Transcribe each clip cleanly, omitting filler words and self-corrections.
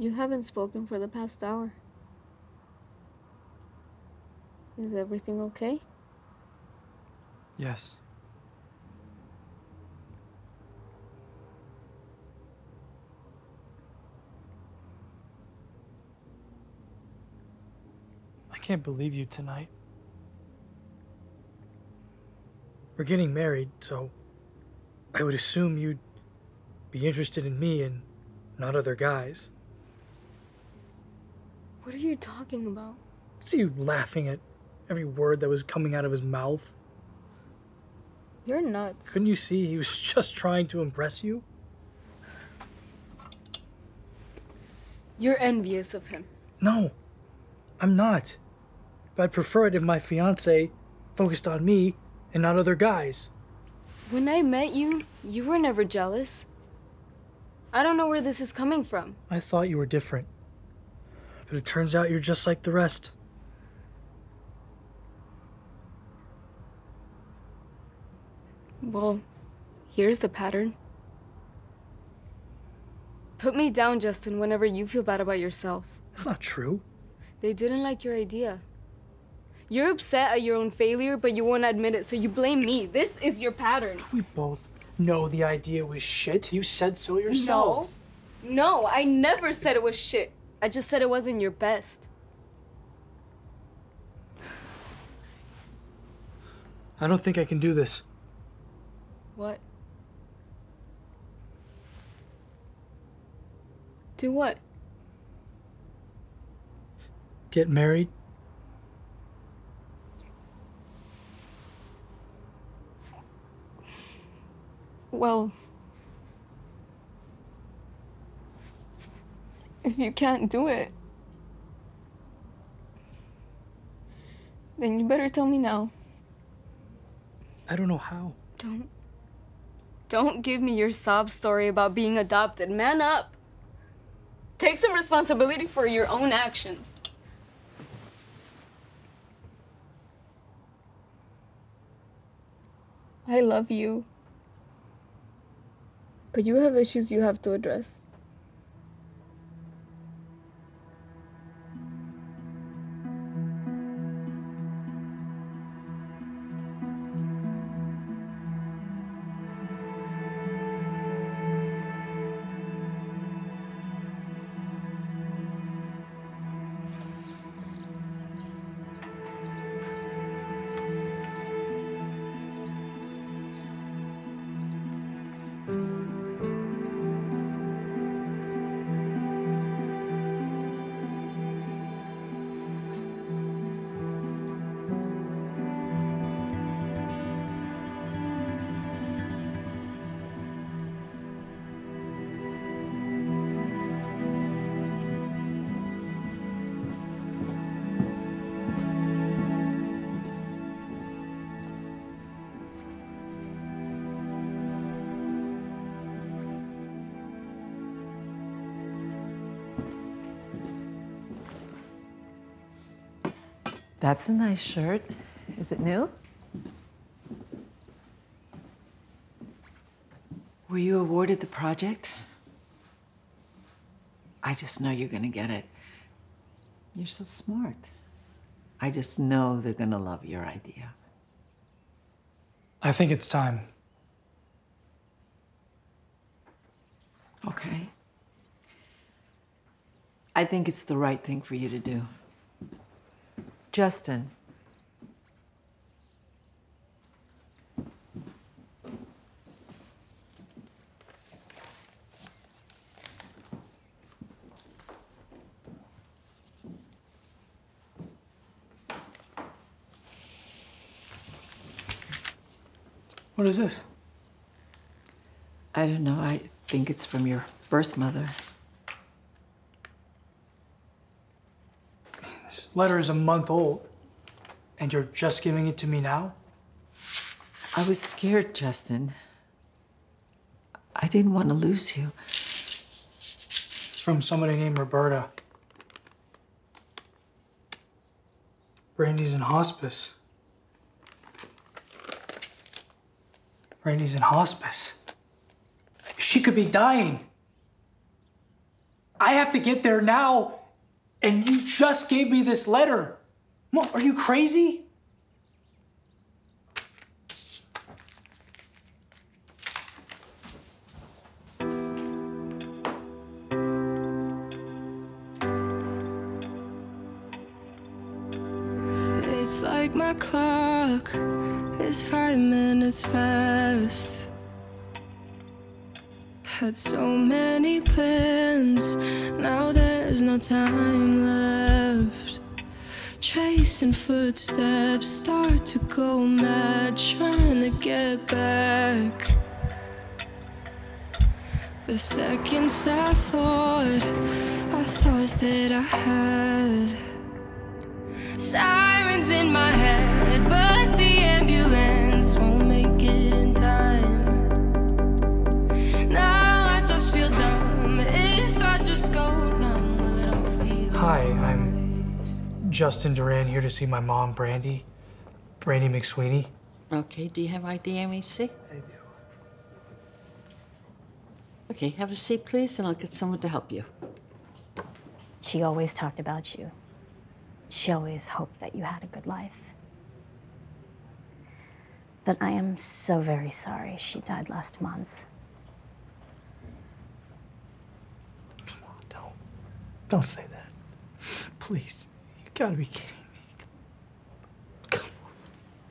You haven't spoken for the past hour. Is everything okay? Yes. I can't believe you tonight. We're getting married, so I would assume you'd be interested in me and not other guys. What are you talking about? I see you laughing at every word that was coming out of his mouth. You're nuts. Couldn't you see he was just trying to impress you? You're envious of him. No, I'm not. But I'd prefer it if my fiancé focused on me and not other guys. When I met you, you were never jealous. I don't know where this is coming from. I thought you were different. But it turns out you're just like the rest. Well, here's the pattern. Put me down, Justin, whenever you feel bad about yourself. That's not true. They didn't like your idea. You're upset at your own failure, but you won't admit it, so you blame me. This is your pattern. We both know the idea was shit. You said so yourself. No, I never said it was shit. I just said it wasn't your best. I don't think I can do this. What? Do what? Get married. Well, if you can't do it, then you better tell me now. I don't know how. Don't give me your sob story about being adopted. Man up. Take some responsibility for your own actions. I love you. But you have issues you have to address. That's a nice shirt. Is it new? Were you awarded the project? I just know you're gonna get it. You're so smart. I just know they're gonna love your idea. I think it's time. Okay. I think it's the right thing for you to do. Justin. What is this? I don't know. I think it's from your birth mother. Letter is a month old, and you're just giving it to me now? I was scared, Justin. I didn't want to lose you. It's from somebody named Roberta. Brandy's in hospice. Brandy's in hospice. She could be dying. I have to get there now, and you just gave me this letter. Mom, are you crazy? It's like my clock is 5 minutes past. Had so many plans, now there's no time left. Tracing footsteps, start to go mad, trying to get back. The seconds I thought that I had sirens in my head, but the ambulance won't make it in time. Hi, I'm Justin Duran, here to see my mom, Brandy. Brandy McSweeney. Okay, do you have ID, MEC? I do. Okay, have a seat, please, and I'll get someone to help you. She always talked about you. She always hoped that you had a good life. But I am so very sorry she died last month. Don't say that. Please, you gotta be kidding me. Come on,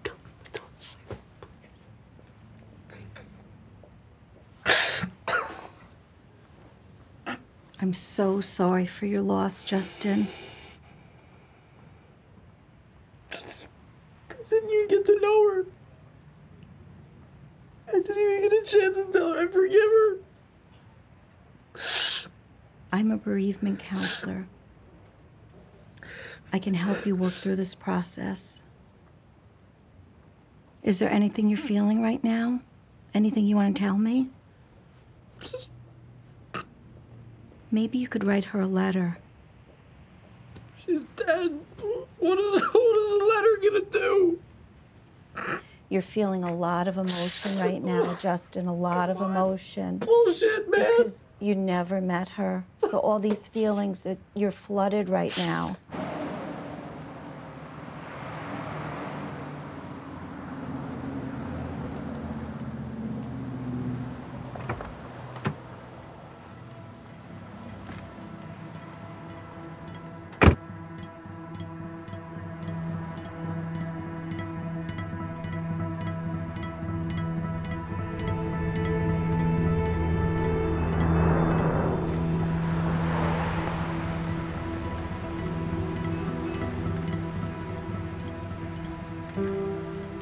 come on, don't say that, please. I'm so sorry for your loss, Justin. I didn't even get to know her. I didn't even get a chance to tell her I forgive her. I'm a bereavement counselor. I can help you work through this process. Is there anything you're feeling right now? Anything you want to tell me? Maybe you could write her a letter. She's dead. What is the letter gonna do? You're feeling a lot of emotion right now, Justin, a lot of emotion. Bullshit, man. Because you never met her. So all these feelings, that you're flooded right now.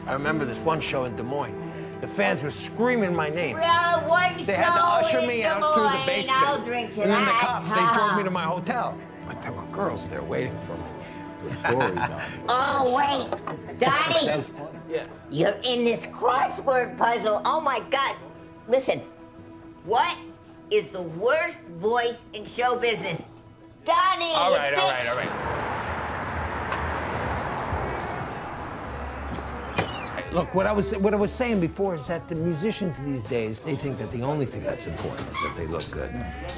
I remember this one show in Des Moines. The fans were screaming my name. Well, they had to usher me out through the basement. I'll drink it. And then the cops, they drove me to my hotel. But there were girls there waiting for me. The story, Donnie. Oh, wait. Donnie, yeah. You're in this crossword puzzle. Oh, my God. Listen, what is the worst voice in show business? Donnie, all right. Look, what I was saying before is that the musicians these days, they think that the only thing that's important is that they look good.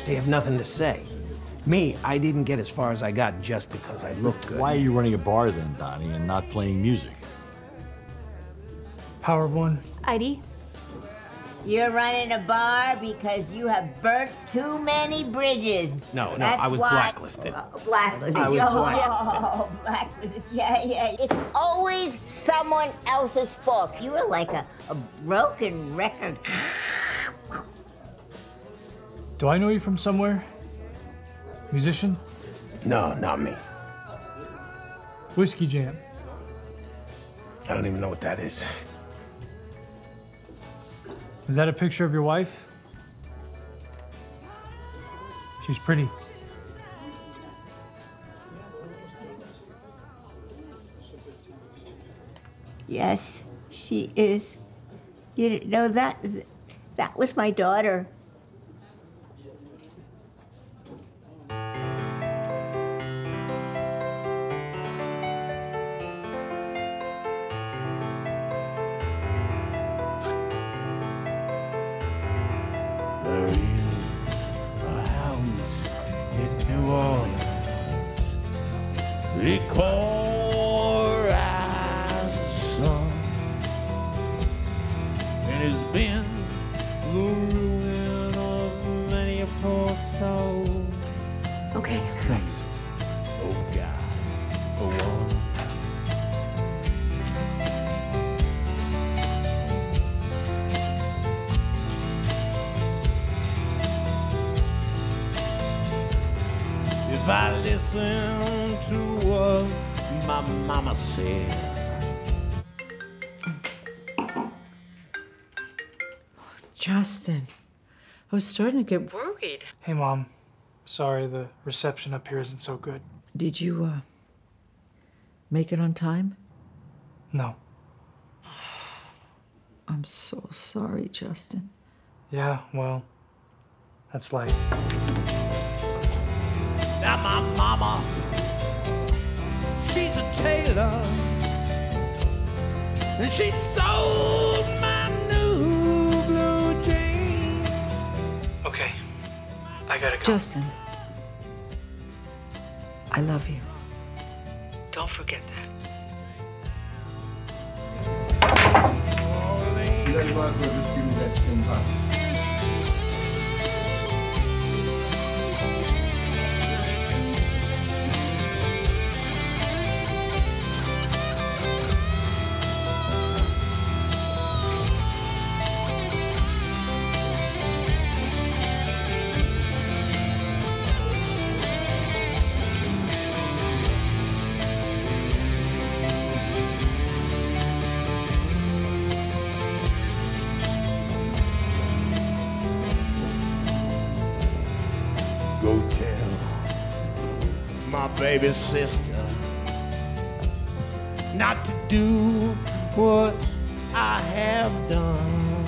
They have nothing to say. Me, I didn't get as far as I got just because I looked good. Why are you running a bar then, Donnie, and not playing music? Power of one. ID. You're running a bar because you have burnt too many bridges. No, I was blacklisted. Blacklisted. I was blacklisted. Yeah. It's always someone else's fault. You were like a broken record. Do I know you from somewhere? Musician? No, not me. Whiskey Jam. I don't even know what that is. Is that a picture of your wife? She's pretty. Yes, she is. You didn't know that? That was my daughter. the chorus song, and it's been the ruin of many a poor soul. Okay. Thanks. Oh God, oh woman. If I listen to what my mama said. Justin, I was starting to get worried. Hey, Mom. Sorry, the reception up here isn't so good. Did you, make it on time? No. I'm so sorry, Justin. Yeah, well, that's life. Now my mama, she's a tailor, and she sold my new blue jeans. Okay, I gotta go. Justin, I love you. Don't forget that. You guys might as well just give me that $10. Go tell my baby sister not to do what I have done.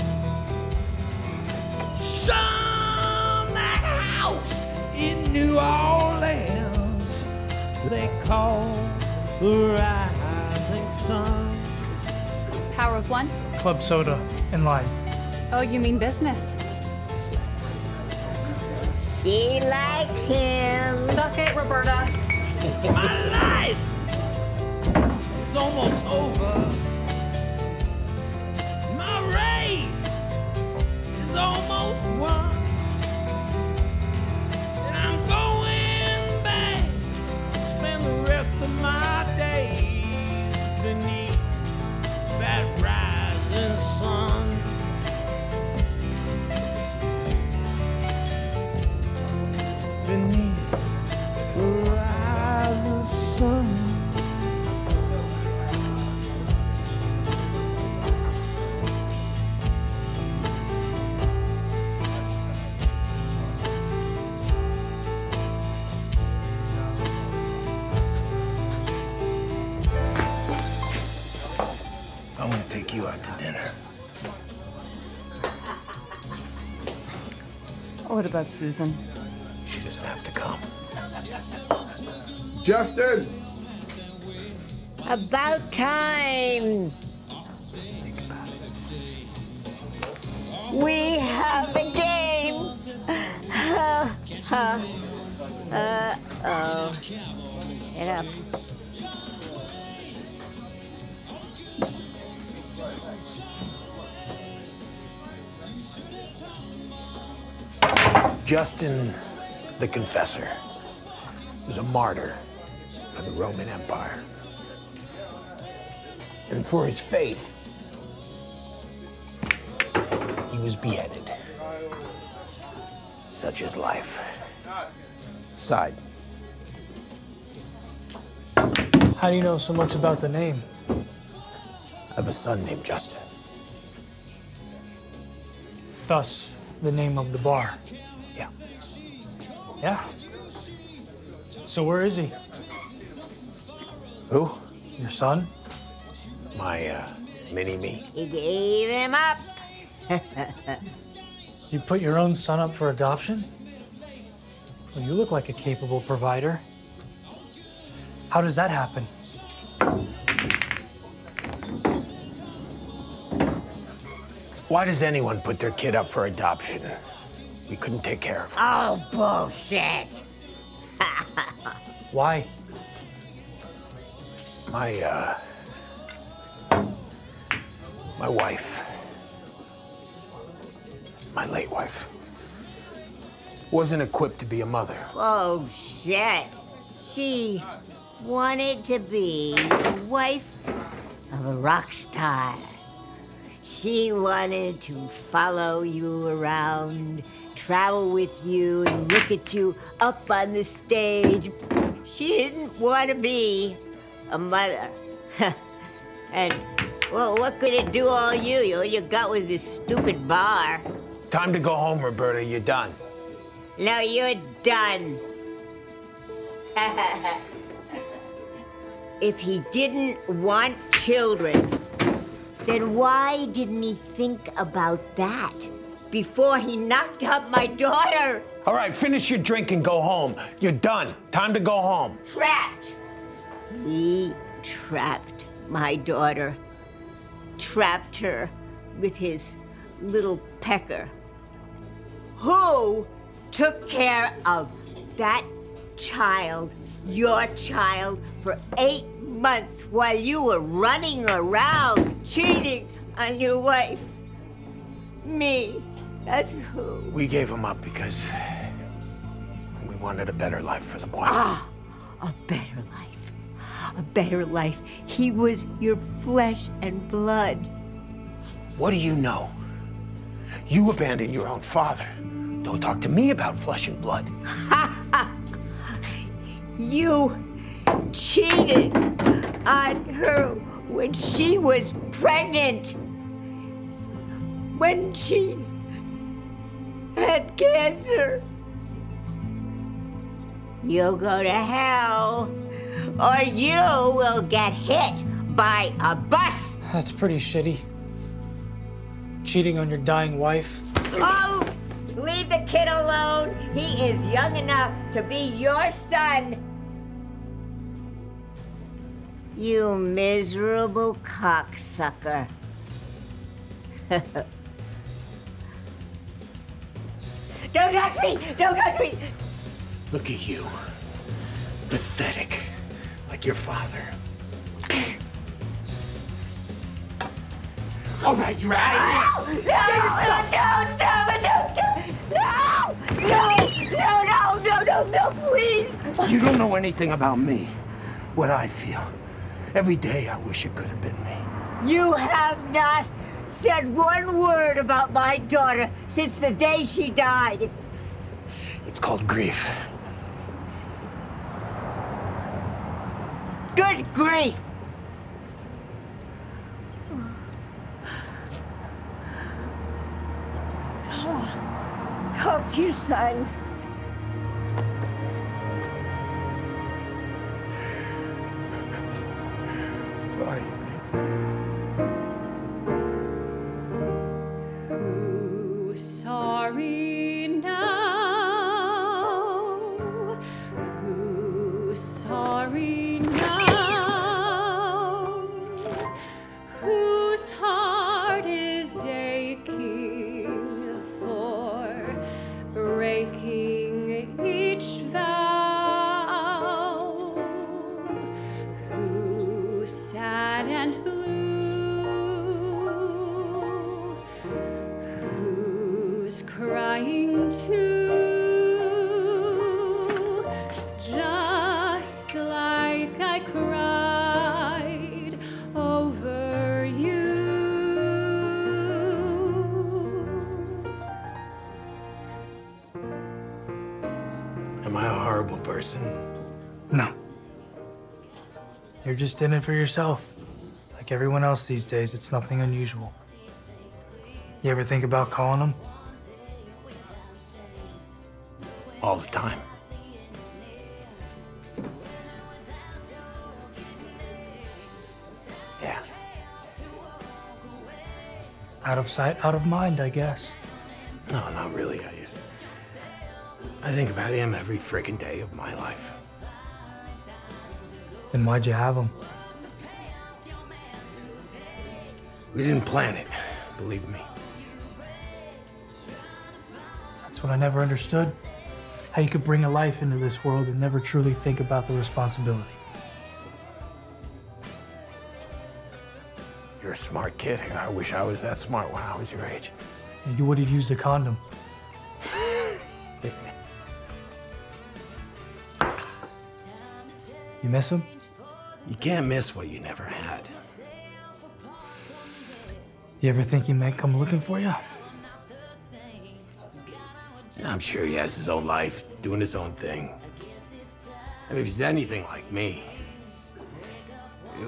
Some that house in New Orleans they call the rising sun. Power of one? Club soda and lime. Oh, you mean business. She likes him. Suck it, Roberta. My life is almost over. My race is almost won. And I'm going back to spend the rest of my days beneath that rising sun. Beneath the rising sun. I want to take you out to dinner. What about Susan? She doesn't have to come. Justin! About time! Think about it. We have a game! Uh-oh. Get up. Justin the Confessor was a martyr for the Roman Empire. And for his faith, he was beheaded. Such is life. Side. How do you know so much about the name? I have a son named Justin. Thus, the name of the bar. Yeah. Yeah. So where is he? Who? Your son? My, mini-me. He gave him up. You put your own son up for adoption? Well, you look like a capable provider. How does that happen? Why does anyone put their kid up for adoption? We couldn't take care of her. Oh, bullshit. Why? My wife, my late wife, wasn't equipped to be a mother. Oh, shit. She wanted to be the wife of a rock star. She wanted to follow you around, travel with you, and look at you up on the stage. She didn't want to be a mother. And, well, what could it do all you? All you got was this stupid bar. Time to go home, Roberta. You're done. No, you're done. If he didn't want children, then why didn't he think about that before he knocked up my daughter? All right, finish your drink and go home. You're done. Time to go home. Trapped. He trapped my daughter. Trapped her with his little pecker. Who took care of that child, your child, for 8 months while you were running around cheating on your wife? Me. That's who. We gave him up because we wanted a better life for the boy. Ah, a better life. A better life. He was your flesh and blood. What do you know? You abandoned your own father. Don't talk to me about flesh and blood. Ha ha! You cheated on her when she was pregnant. When she had cancer. You'll go to hell, or you will get hit by a bus. That's pretty shitty. Cheating on your dying wife. Oh, leave the kid alone. He is young enough to be your son. You miserable cocksucker. Don't touch me! Don't touch me! Look at you. Pathetic. Like your father. All right, you're out of here! No! No! Don't! No, please! You don't know anything about me. What I feel. Every day I wish it could have been me. You have not said one word about my daughter since the day she died. It's called grief. Good grief! Oh. Talk to your son. Bye. You're just in it for yourself. Like everyone else these days, it's nothing unusual. You ever think about calling them? All the time. Yeah. Out of sight, out of mind, I guess. No, not really. I think about him every frickin' day of my life. Then why'd you have him? We didn't plan it, believe me. That's what I never understood. How you could bring a life into this world and never truly think about the responsibility. You're a smart kid. I wish I was that smart when I was your age. And you would have used a condom. You miss him? You can't miss what you never had. You ever think he might come looking for you? I'm sure he has his own life, doing his own thing. I mean, if he's anything like me,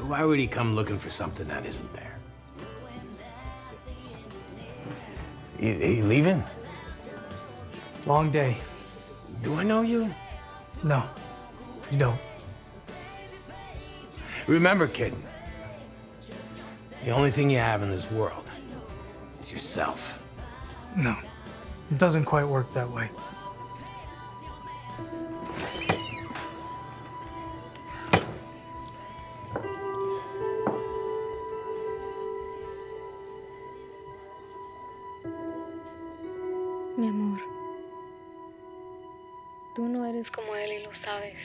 why would he come looking for something that isn't there? You leaving? Long day. Do I know you? No, you don't. Remember, kid, the only thing you have in this world is yourself. No. It doesn't quite work that way. Mi amor, tú no eres como él y lo sabes.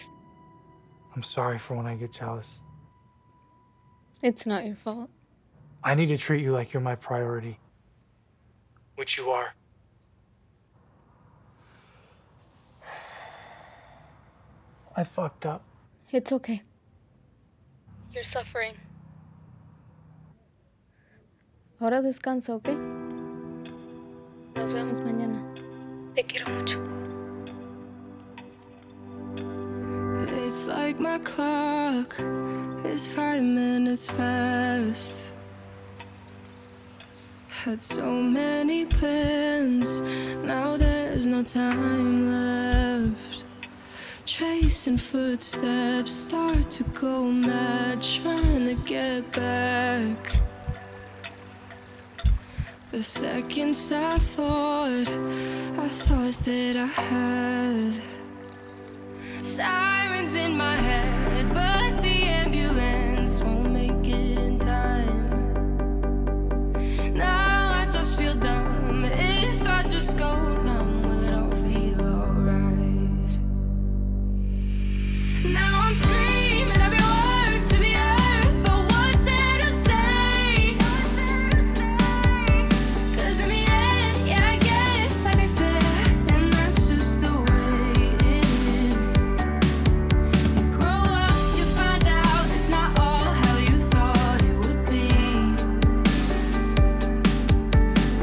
I'm sorry for when I get jealous. It's not your fault. I need to treat you like you're my priority, which you are. I fucked up. It's okay. You're suffering. Ahora descansa, ¿ok? Nos vemos mañana. Te quiero mucho. It's like my clock is 5 minutes past. Had so many plans, now there's no time left. Tracing footsteps, start to go mad, trying to get back. The seconds I thought that I had sirens in my head, but the ambulance won't make it in time. Now I just feel dumb. If I just go numb, will it all feel alright? Now I'm screaming every word to the earth, but what's there to say? 'Cause in the end, yeah, I guess life ain't fair, and that's just the way it is. You grow up, you find out it's not all how you thought it would be.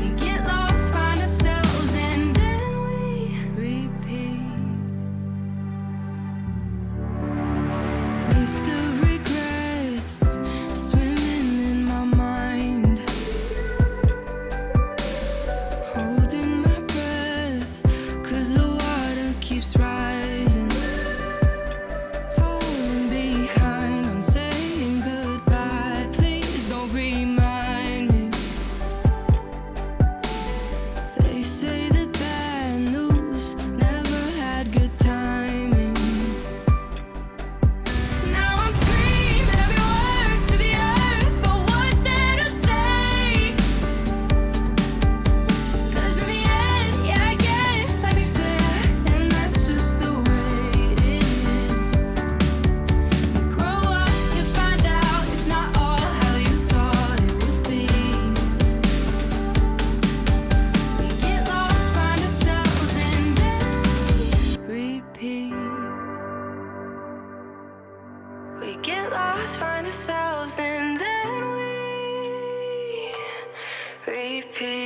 We get lost, find ourselves, and then we repeat. It's the regrets swimming in my mind, holding my breath, 'cause the water keeps rising, falling behind on saying goodbye. Please don't remind me. They say the bad news never had good timing. Now I'm screaming every word to the earth, but what's there to say? 'Cause in the end, yeah, I guess life ain't fair, and that's just the way it is. You grow up, you find out it's not all how you thought it would be. We get lost, find ourselves, and then we repeat. We get lost, find ourselves, and then we repeat.